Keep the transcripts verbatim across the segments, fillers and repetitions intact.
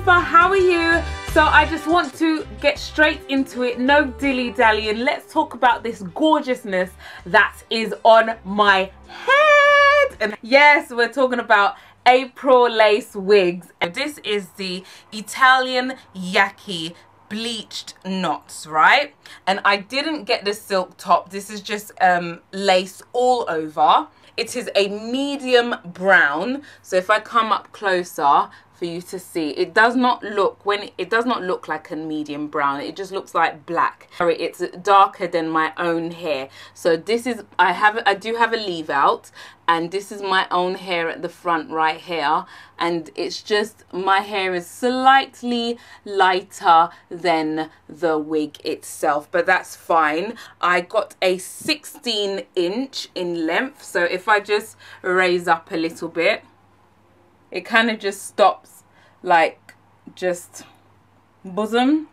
Layefa, how are you? So I just want to get straight into it, no dilly-dallying. Let's talk about this gorgeousness that is on my head. And yes, we're talking about April Lace Wigs. This is the Italian Yaki Bleached Knots, right? And I didn't get the silk top. This is just um, lace all over. It is a medium brown. So if I come up closer for you to see, it does not look when it does not look like a medium brown. It just looks like black. It's darker than my own hair. So this is I have I do have a leave out, and this is my own hair at the front right here, and it's just my hair is slightly lighter than the wig itself, but that's fine. I got a sixteen inch in length, so if I just raise up a little bit, it kind of just stops like just bosom.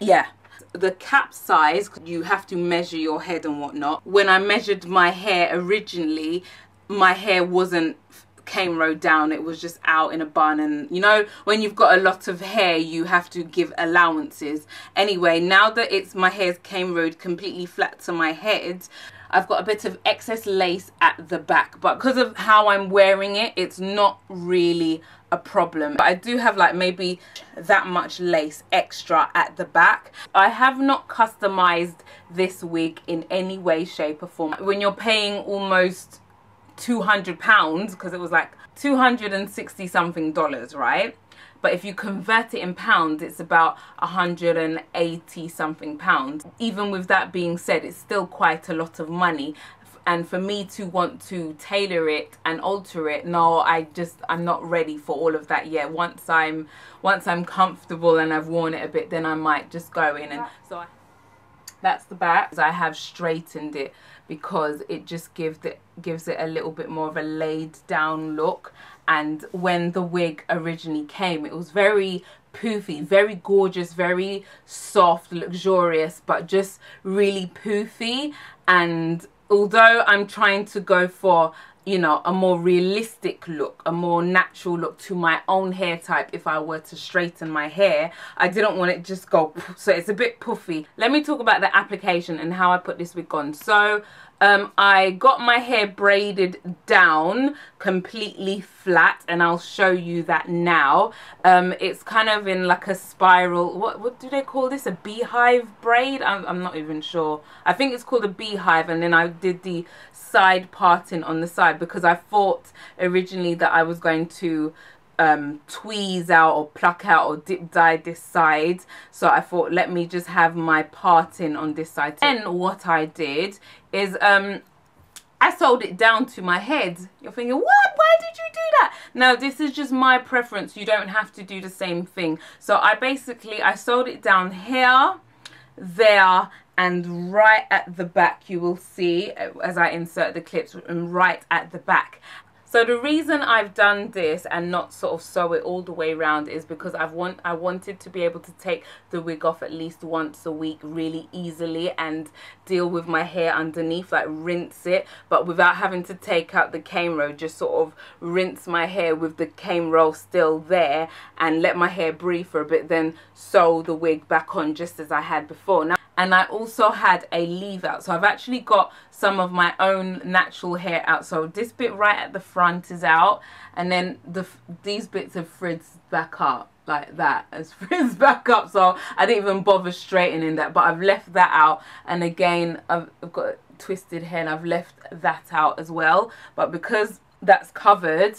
Yeah, the cap size, you have to measure your head and whatnot. When I measured my hair originally, my hair wasn't cane row down, it was just out in a bun, and you know, when you've got a lot of hair you have to give allowances. Anyway, now that it's my hair's cane row completely flat to my head, I've got a bit of excess lace at the back, but because of how I'm wearing it, it's not really a problem. But I do have like maybe that much lace extra at the back. I have not customized this wig in any way, shape or form. When you're paying almost two hundred pounds, because it was like two hundred sixty something dollars, right? But if you convert it in pounds, it's about one hundred eighty something pounds. Even with that being said, it's still quite a lot of money. And for me to want to tailor it and alter it, no, I just, I'm not ready for all of that yet. Once I'm, once I'm comfortable and I've worn it a bit, then I might just go in and... So I That's the back. I have straightened it because it just gives it gives it a little bit more of a laid down look. And when the wig originally came, it was very poofy, very gorgeous, very soft, luxurious, but just really poofy. And although I'm trying to go for, you know, a more realistic look, a more natural look to my own hair type, if I were to straighten my hair, I didn't want it just go poof, so it's a bit puffy. Let me talk about the application and how I put this wig on. So um, I got my hair braided down completely flat, and I'll show you that now. Um, it's kind of in like a spiral, what, what do they call this, a beehive braid? I'm, I'm not even sure. I think it's called a beehive. And then I did the side parting on the side, because I thought originally that I was going to um, tweeze out or pluck out or dip dye this side. So I thought, let me just have my parting on this side. And what I did is um, I sewed it down to my head. You're thinking, what? Why did you do that? Now, this is just my preference. You don't have to do the same thing. So I basically, I sewed it down here, there, and right at the back. You will see as I insert the clips, and right at the back. So the reason I've done this and not sort of sew it all the way around is because I've want I wanted to be able to take the wig off at least once a week really easily and deal with my hair underneath, like rinse it, but without having to take out the cane row. Just sort of rinse my hair with the cane row still there and let my hair breathe for a bit, then sew the wig back on just as I had before. Now, and I also had a leave out, so I've actually got some of my own natural hair out. So this bit right at the front is out, and then the these bits of frizz back up like that, as frizz back up. So I didn't even bother straightening that, but I've left that out. And again, I've, I've got a twisted hair, and I've left that out as well. But because that's covered,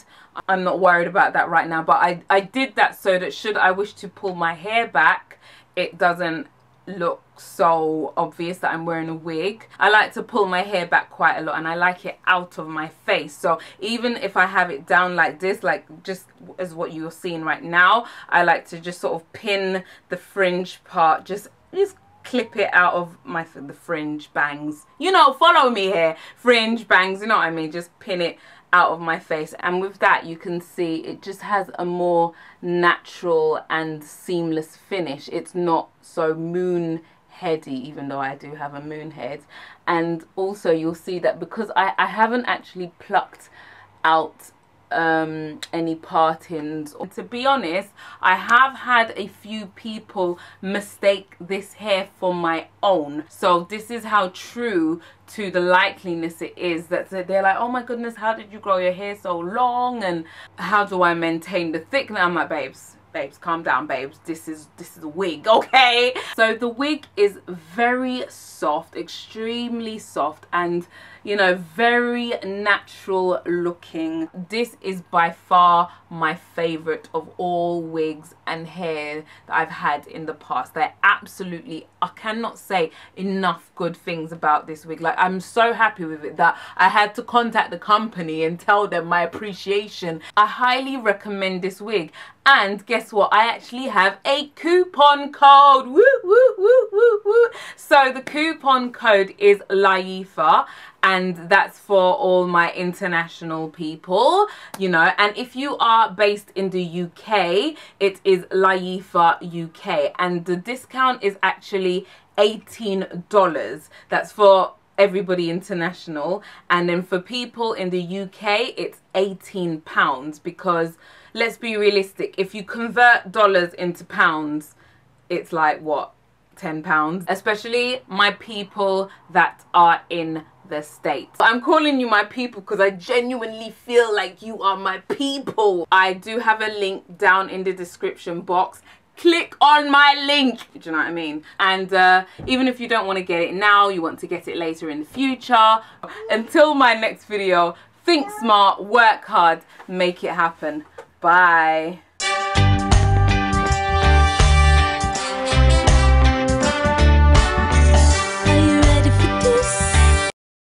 I'm not worried about that right now. But I I did that so that should I wish to pull my hair back, it doesn't look so obvious that I'm wearing a wig. I like to pull my hair back quite a lot, and I like it out of my face. So even if I have it down like this, like just as what you're seeing right now, I like to just sort of pin the fringe part, just just clip it out of my the fringe bangs, you know, follow me here, fringe bangs, you know what I mean, just pin it out of my face. And with that, you can see it just has a more natural and seamless finish. It's not so moon heady, even though I do have a moon head. And also you'll see that because I, I haven't actually plucked out um any partings. To be honest, I have had a few people mistake this hair for my own, so this is how true to the likeliness it is, that they're like, oh my goodness, how did you grow your hair so long and how do I maintain the thickness? I'm like, babes babes calm down, babes, this is this is a wig, okay? So the wig is very soft, extremely soft, and you know, very natural looking. This is by far my favorite of all wigs and hair that I've had in the past. They're absolutely, I cannot say enough good things about this wig. Like, I'm so happy with it that I had to contact the company and tell them my appreciation. I highly recommend this wig, and guess what, I actually have a coupon code. Woo, woo, woo, woo, woo. So the coupon code is Layefa, and that's for all my international people, you know. And if you are based in the U K, it is LayefaUK, and the discount is actually eighteen dollars. That's for everybody international, and then for people in the U K it's eighteen pounds, because let's be realistic, if you convert dollars into pounds, it's like what, ten pounds, especially my people that are in the States. I'm calling you my people because I genuinely feel like you are my people. I do have a link down in the description box. Click on my link, do you know what I mean? And uh, even if you don't want to get it now, you want to get it later in the future. Until my next video, think smart, work hard, make it happen. Bye.